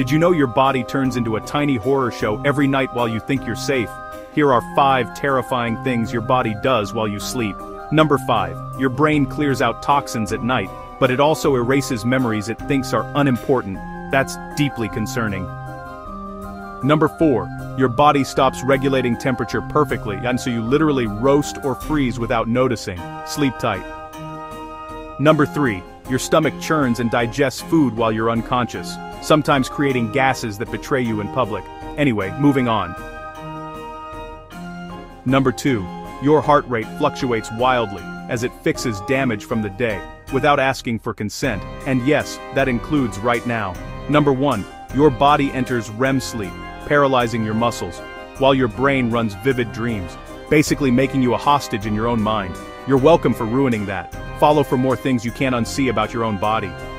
Did you know your body turns into a tiny horror show every night while you think you're safe? Here are 5 terrifying things your body does while you sleep. Number 5. Your brain clears out toxins at night, but it also erases memories it thinks are unimportant. That's deeply concerning. Number 4. Your body stops regulating temperature perfectly, and so you literally roast or freeze without noticing. Sleep tight. Number 3. Your stomach churns and digests food while you're unconscious, sometimes creating gases that betray you in public. Anyway, moving on. Number 2. Your heart rate fluctuates wildly, as it fixes damage from the day, without asking for consent, and yes, that includes right now. Number 1. Your body enters REM sleep, paralyzing your muscles, while your brain runs vivid dreams, basically making you a hostage in your own mind. You're welcome for ruining that. Follow for more things you can't unsee about your own body.